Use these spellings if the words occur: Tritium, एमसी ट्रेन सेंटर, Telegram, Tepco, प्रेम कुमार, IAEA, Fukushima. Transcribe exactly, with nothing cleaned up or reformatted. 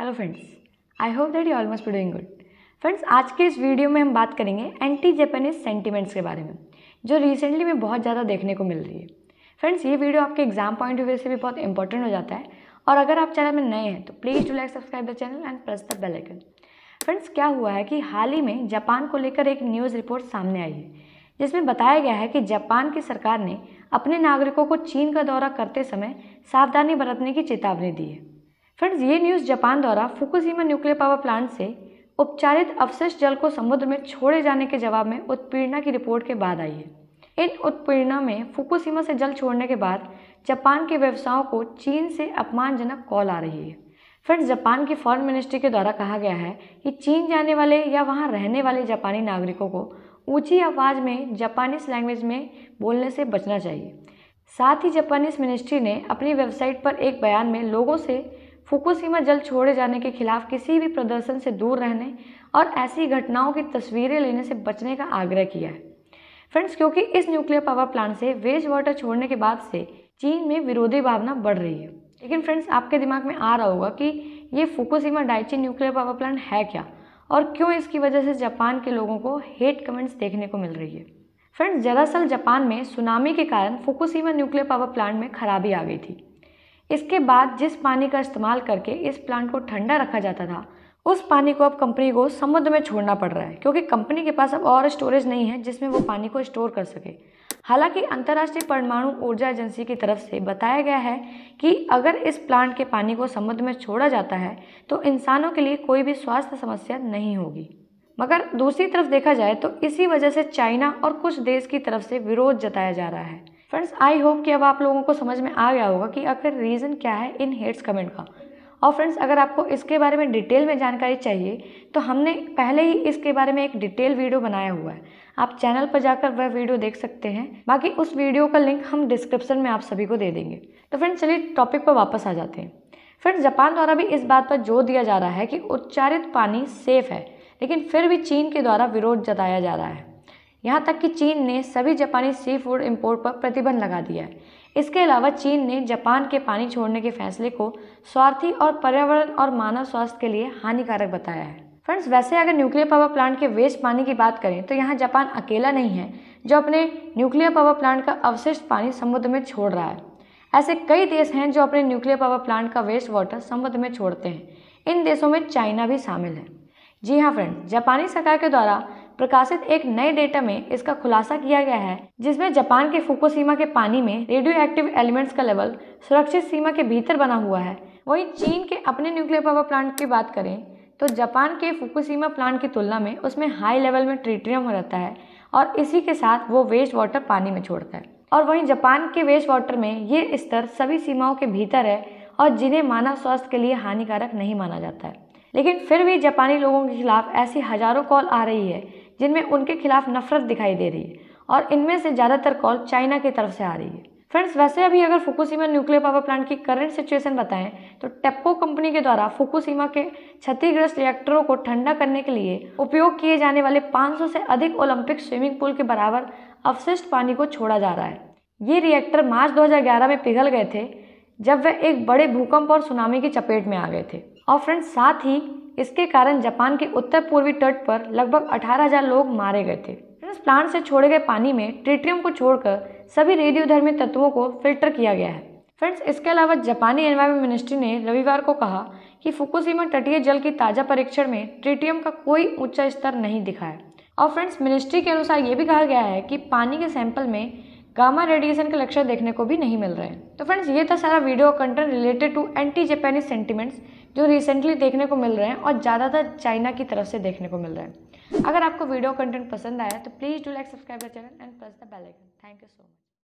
Hello friends, I hope that you all must be doing good. Friends, आज के इस video में हम बात करेंगे एंटी जापानीज़ सेंटीमेंट्स के बारे में, जो रिसेंटली में बहुत ज़्यादा देखने को मिल रही है। फ्रेंड्स, ये वीडियो आपके एग्जाम पॉइंट ऑफ व्यू से भी बहुत इंपॉर्टेंट हो जाता है, और अगर आप चैनल में नए हैं तो please do like subscribe the channel and press the bell icon. Friends, क्या हुआ है कि हाल ही में जापान को लेकर एक न्यूज़ रिपोर्ट सामने आई है, जिसमें बताया गया है कि जापान की सरकार ने अपने नागरिकों को चीन का दौरा करते समय सावधानी बरतने की चेतावनी दी है। फ्रेंड्स, ये न्यूज़ जापान द्वारा फुकुशिमा न्यूक्लियर पावर प्लांट से उपचारित अवशिष्ट जल को समुद्र में छोड़े जाने के जवाब में उत्पीड़न की रिपोर्ट के बाद आई है। इन उत्पीड़न में फुकुशिमा से जल छोड़ने के बाद जापान के व्यवसायों को चीन से अपमानजनक कॉल आ रही है। फ्रेंड्स, जापान की फॉरेन मिनिस्ट्री के द्वारा कहा गया है कि चीन जाने वाले या वहाँ रहने वाले जापानी नागरिकों को ऊँची आवाज़ में जापानीज़ लैंग्वेज में बोलने से बचना चाहिए। साथ ही जापानीज़ मिनिस्ट्री ने अपनी वेबसाइट पर एक बयान में लोगों से फुकुशिमा जल छोड़े जाने के खिलाफ किसी भी प्रदर्शन से दूर रहने और ऐसी घटनाओं की तस्वीरें लेने से बचने का आग्रह किया है। फ्रेंड्स, क्योंकि इस न्यूक्लियर पावर प्लांट से वेस्ट वाटर छोड़ने के बाद से चीन में विरोधी भावना बढ़ रही है। लेकिन फ्रेंड्स, आपके दिमाग में आ रहा होगा कि ये Fukushima Daiichi nuclear power plant है क्या, और क्यों इसकी वजह से जापान के लोगों को हेट कमेंट्स देखने को मिल रही है। फ्रेंड्स, दरअसल जापान में सुनामी के कारण फुकुशिमा न्यूक्लियर पावर प्लांट में खराबी आ गई थी। इसके बाद जिस पानी का इस्तेमाल करके इस प्लांट को ठंडा रखा जाता था, उस पानी को अब कंपनी को समुद्र में छोड़ना पड़ रहा है, क्योंकि कंपनी के पास अब और स्टोरेज नहीं है जिसमें वो पानी को स्टोर कर सके। हालांकि अंतर्राष्ट्रीय परमाणु ऊर्जा एजेंसी की तरफ से बताया गया है कि अगर इस प्लांट के पानी को समुद्र में छोड़ा जाता है तो इंसानों के लिए कोई भी स्वास्थ्य समस्या नहीं होगी। मगर दूसरी तरफ देखा जाए तो इसी वजह से चाइना और कुछ देश की तरफ से विरोध जताया जा रहा है। फ्रेंड्स, आई होप कि अब आप लोगों को समझ में आ गया होगा कि आखिर रीज़न क्या है इन हेट्स कमेंट का। और फ्रेंड्स, अगर आपको इसके बारे में डिटेल में जानकारी चाहिए तो हमने पहले ही इसके बारे में एक डिटेल वीडियो बनाया हुआ है, आप चैनल पर जाकर वह वीडियो देख सकते हैं। बाकी उस वीडियो का लिंक हम डिस्क्रिप्शन में आप सभी को दे देंगे। तो फ्रेंड्स, चलिए टॉपिक पर वापस आ जाते हैं। फ्रेंड्स, जापान द्वारा भी इस बात पर जोर दिया जा रहा है कि उच्चारित पानी सेफ है, लेकिन फिर भी चीन के द्वारा विरोध जताया जा रहा है। यहाँ तक कि चीन ने सभी जापानी सी फूड इम्पोर्ट पर प्रतिबंध लगा दिया है। इसके अलावा चीन ने जापान के पानी छोड़ने के फैसले को स्वार्थी और पर्यावरण और मानव स्वास्थ्य के लिए हानिकारक बताया है। फ्रेंड्स, वैसे अगर न्यूक्लियर पावर प्लांट के वेस्ट पानी की बात करें तो यहाँ जापान अकेला नहीं है जो अपने न्यूक्लियर पावर प्लांट का अवशिष्ट पानी समुद्र में छोड़ रहा है। ऐसे कई देश हैं जो अपने न्यूक्लियर पावर प्लांट का वेस्ट वाटर समुद्र में छोड़ते हैं। इन देशों में चाइना भी शामिल है। जी हाँ फ्रेंड्स, जापानी सरकार के द्वारा प्रकाशित एक नए डेटा में इसका खुलासा किया गया है, जिसमें जापान के फुकुशिमा के पानी में रेडियो एक्टिव एलिमेंट्स का लेवल सुरक्षित सीमा के भीतर बना हुआ है। वहीं चीन के अपने न्यूक्लियर पावर प्लांट की बात करें तो जापान के फुकुशिमा प्लांट की तुलना में उसमें हाई लेवल में ट्रिटियम हो रहता है, और इसी के साथ वो वेस्ट वाटर पानी में छोड़ता है। और वहीं जापान के वेस्ट वाटर में ये स्तर सभी सीमाओं के भीतर है और जिन्हें मानव स्वास्थ्य के लिए हानिकारक नहीं माना जाता है। लेकिन फिर भी जापानी लोगों के खिलाफ ऐसी हजारों कॉल आ रही है जिनमें उनके खिलाफ नफरत दिखाई दे रही है, और इनमें से ज़्यादातर कॉल चाइना की तरफ से आ रही है। फ्रेंड्स, वैसे अभी अगर फुकुशिमा न्यूक्लियर पावर प्लांट की करंट सिचुएशन बताएं तो टेपको कंपनी के द्वारा फुकुशिमा के क्षतिग्रस्त रिएक्टरों को ठंडा करने के लिए उपयोग किए जाने वाले पाँच सौ से अधिक ओलंपिक स्विमिंग पूल के बराबर अवशिष्ट पानी को छोड़ा जा रहा है। ये रिएक्टर मार्च दो हजार ग्यारह में पिघल गए थे, जब वह एक बड़े भूकंप और सुनामी की चपेट में आ गए थे। और फ्रेंड्स, साथ ही इसके कारण जापान के उत्तर पूर्वी तट पर लगभग अठारह हज़ार लोग मारे गए थे। फ्रेंड्स, प्लांट से छोड़े गए पानी में ट्रिटियम को छोड़कर सभी रेडियोधर्मी तत्वों को फिल्टर किया गया है। फ्रेंड्स, इसके अलावा जापानी एनवायरमेंट मिनिस्ट्री ने रविवार को कहा कि फुकुशिमा तटीय जल की ताज़ा परीक्षण में ट्रिटियम का कोई ऊंचा स्तर नहीं दिखा है। और फ्रेंड्स, मिनिस्ट्री के अनुसार ये भी कहा गया है कि पानी के सैंपल में गामा रेडिएशन के लक्षण देखने को भी नहीं मिल रहे हैं। तो फ्रेंड्स, ये था सारा video content related to anti Japanese sentiments जो रिसेंटली देखने को मिल रहे हैं और ज़्यादातर चाइना की तरफ से देखने को मिल रहे हैं। अगर आपको वीडियो कंटेंट पसंद आया तो please do like subscribe the channel and press the bell icon. Thank you so much.